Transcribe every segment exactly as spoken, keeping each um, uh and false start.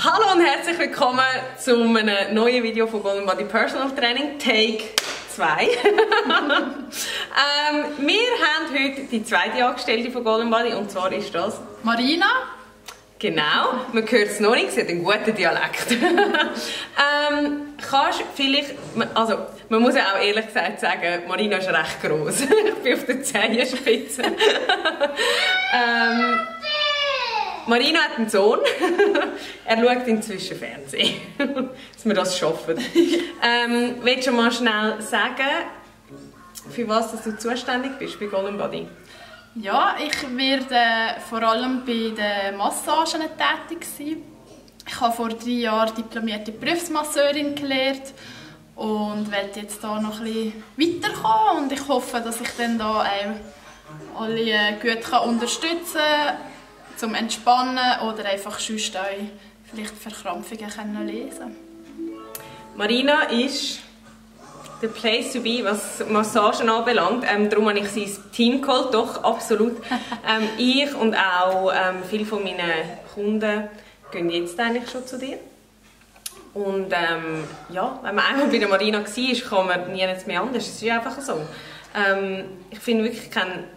Hallo und herzlich willkommen zu einem neuen Video von Goldenbody Personal Training, Take zwei. ähm, wir haben heute die zweite Angestellte von Goldenbody und zwar ist das Marina. Genau, man hört es noch nicht, sie hat einen guten Dialekt. ähm, kannst vielleicht, also man muss ja auch ehrlich gesagt sagen, Marina ist recht gross. Ich bin auf der Zehenspitze. ähm, Marina hat einen Sohn. Er schaut inzwischen Fernsehen. Dass wir das schaffen. Ähm, willst du mal schnell sagen, für was du zuständig bist bei Goldenbody? Ja, ich werde vor allem bei den Massagen tätig sein. Ich habe vor drei Jahren diplomierte Berufsmasseurin gelernt und werde jetzt hier noch ein bisschen weiterkommen. Und ich hoffe, dass ich dann da auch alle gut unterstützen kann, zum Entspannen oder einfach sonst auch vielleicht Verkrampfungen können lesen. Marina ist the place to be, was Massagen anbelangt. Ähm, darum habe ich sein Team geholt, doch, absolut. ähm, ich und auch ähm, viele von meinen Kunden gehen jetzt eigentlich schon zu dir. Und ähm, ja, wenn man einmal bei der Marina war, kann man nie mehr anders. Es ist einfach so. Ähm, ich finde wirklich keinen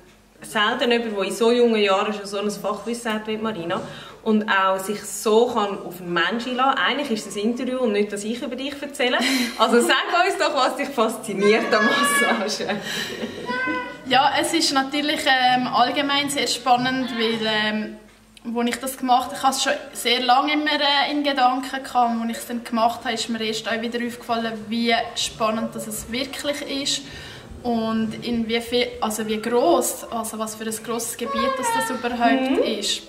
selten jemand, der in so jungen Jahren schon so ein Fachwissen hat wie Marina und auch sich so kann auf einen Menschen einlassen kann. Eigentlich ist das Interview und nicht, dass ich über dich erzähle. Also sag uns doch, was dich fasziniert an Massage. Ja, es ist natürlich ähm, allgemein sehr spannend, weil ähm, als ich das gemacht habe, ich hatte es schon sehr lange immer äh, in Gedanken gehabt. Als ich es dann gemacht habe, ist mir erst auch wieder aufgefallen, wie spannend das es wirklich ist. Und in wie viel, also wie gross, also was für ein grosses Gebiet das, das überhaupt mhm. ist.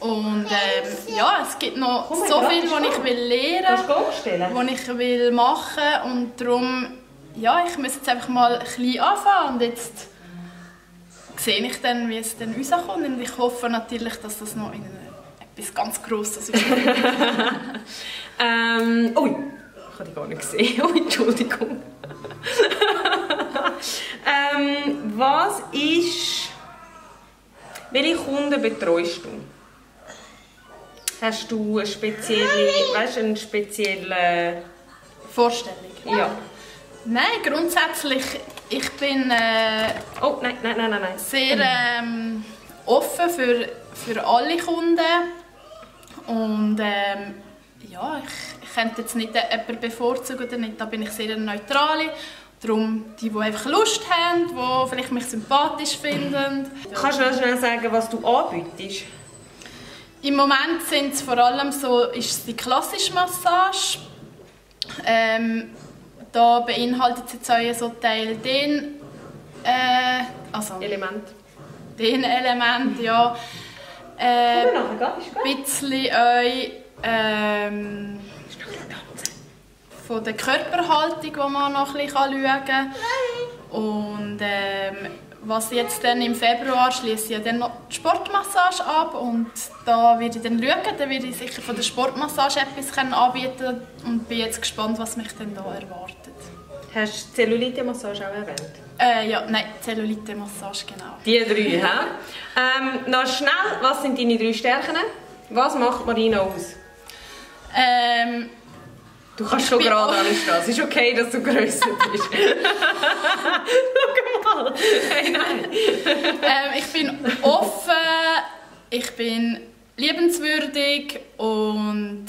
Und ähm, ja, es gibt noch oh so viel, was ich will lernen, was ich will machen und darum, ja, ich muss jetzt einfach mal ein bisschen anfangen und jetzt sehe ich dann, wie es dann rauskommt und ich hoffe natürlich, dass das noch in etwas ganz Grosses ist. ähm, ui, ich habe die gar nicht gesehen, oh, Entschuldigung. Ähm, was ist, welche Kunden betreust du? Hast du eine spezielle, weißt, eine spezielle Vorstellung? Ja. Nein, grundsätzlich, ich bin äh, oh, nein, nein, nein, nein. sehr ähm, offen für, für alle Kunden und ähm, ja, ich, ich könnte jetzt nicht jemanden bevorzugen oder nicht, da bin ich sehr neutral. Darum, die, die einfach Lust haben, die vielleicht mich sympathisch finden. Kannst du noch schnell sagen, was du anbietest? Im Moment sind es vor allem so, ist es die klassische Massage. Ähm, da beinhaltet es jetzt auch so Teil den, äh, also Element. Den Element, ja. Äh, ein bisschen euch, ähm, von der Körperhaltung, die man noch ein bisschen schauen kann. Und ähm, was jetzt dann im Februar schließe ich dann noch die Sportmassage ab und da werde ich dann schauen, dann werde ich sicher von der Sportmassage etwas anbieten und bin jetzt gespannt, was mich denn da erwartet. Hast du Zellulite-Massage auch erwähnt? Äh, ja, nein, Zellulite-Massage, genau. Die drei, hä? ähm, noch schnell, was sind deine drei Stärken? Was macht Marina aus? Ähm, Du kannst schon gerade alles stehen. Es ist okay, dass du grösser bist. Schau mal! Hey, nein. ähm, ich bin offen, ich bin liebenswürdig und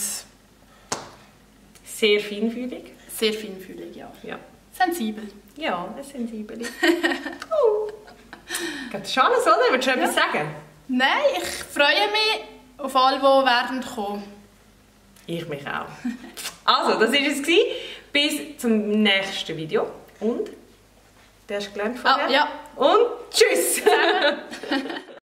sehr feinfühlig. Sehr feinfühlig, ja. ja. Sensibel. Ja, eine Sensible. Oh. Geht schon alles, oder? Willst du etwas ja. sagen? Nein, ich freue mich auf alle, die werden kommen. Ich mich auch. Also, das war es. Bis zum nächsten Video. Und? Du hast gelernt von mir. Ah, ja. Und tschüss!